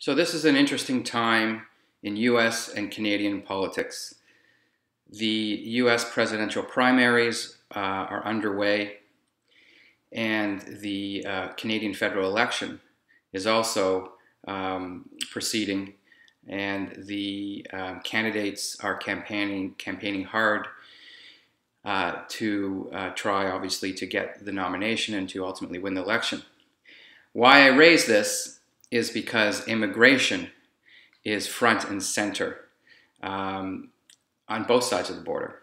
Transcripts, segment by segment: So this is an interesting time in U.S. and Canadian politics. The U.S. presidential primaries are underway, and the Canadian federal election is also proceeding, and the candidates are campaigning hard to try, obviously, to get the nomination and to ultimately win the election. Why I raise this is because immigration is front and center on both sides of the border.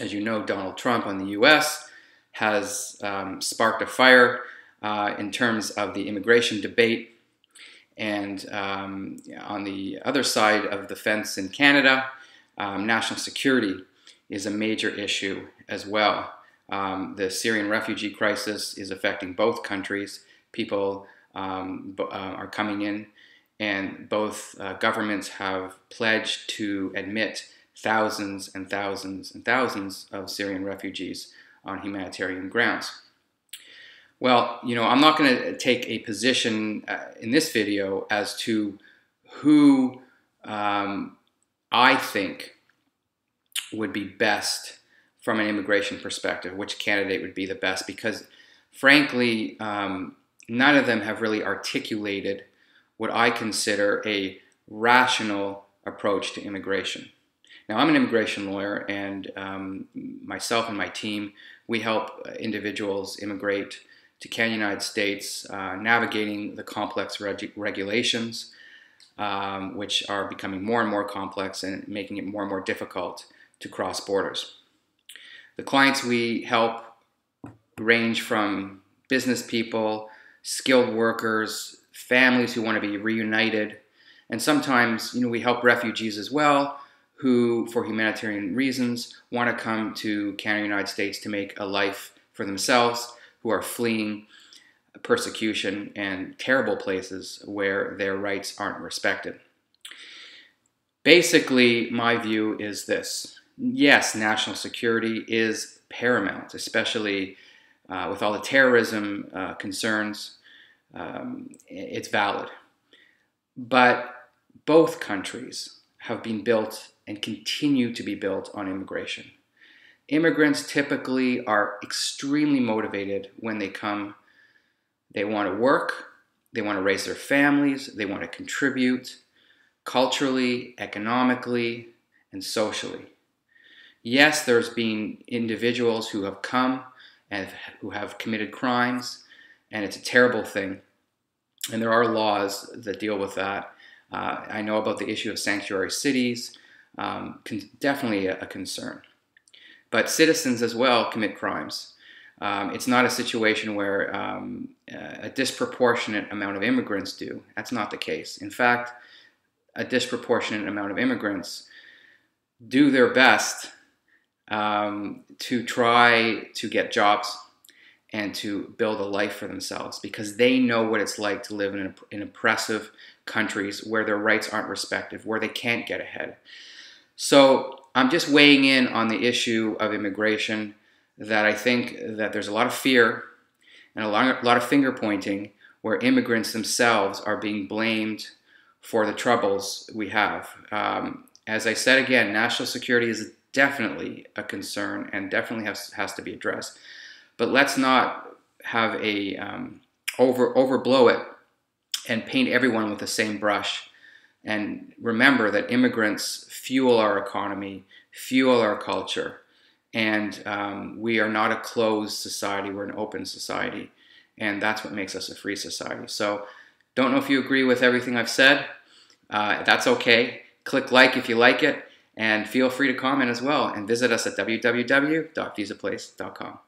As you know, Donald Trump on the U.S. has sparked a fire in terms of the immigration debate, and on the other side of the fence in Canada, national security is a major issue as well. The Syrian refugee crisis is affecting both countries. People are coming in, and both governments have pledged to admit thousands and thousands and thousands of Syrian refugees on humanitarian grounds. Well, you know, I'm not going to take a position in this video as to who I think would be best from an immigration perspective, which candidate would be the best, because frankly, none of them have really articulated what I consider a rational approach to immigration. Now, I'm an immigration lawyer, and myself and my team, we help individuals immigrate to Canada, United States, navigating the complex regulations, which are becoming more and more complex and making it more and more difficult to cross borders. The clients we help range from business people, skilled workers, families who want to be reunited, and sometimes, you know, we help refugees as well who, for humanitarian reasons, want to come to Canada, United States to make a life for themselves, who are fleeing persecution and terrible places where their rights aren't respected. Basically, my view is this. Yes, national security is paramount, especially with all the terrorism concerns. It's valid. But both countries have been built and continue to be built on immigration. Immigrants typically are extremely motivated when they come. They want to work, they want to raise their families, they want to contribute culturally, economically, and socially. Yes, there's been individuals who have come and who have committed crimes, and it's a terrible thing, and there are laws that deal with that. I know about the issue of sanctuary cities, definitely a concern. But citizens as well commit crimes. It's not a situation where a disproportionate amount of immigrants do. That's not the case. In fact, a disproportionate amount of immigrants do their best to try to get jobs and to build a life for themselves, because they know what it's like to live in oppressive countries where their rights aren't respected, where they can't get ahead. So I'm just weighing in on the issue of immigration, that I think that there's a lot of fear and a lot of finger pointing, where immigrants themselves are being blamed for the troubles we have. As I said again, national security is definitely a concern and definitely has to be addressed. But let's not have a overblow it and paint everyone with the same brush. And remember that immigrants fuel our economy, fuel our culture. And we are not a closed society, we're an open society. And that's what makes us a free society. So, don't know if you agree with everything I've said. That's okay. Click like if you like it. And feel free to comment as well. And visit us at www.visaplace.com.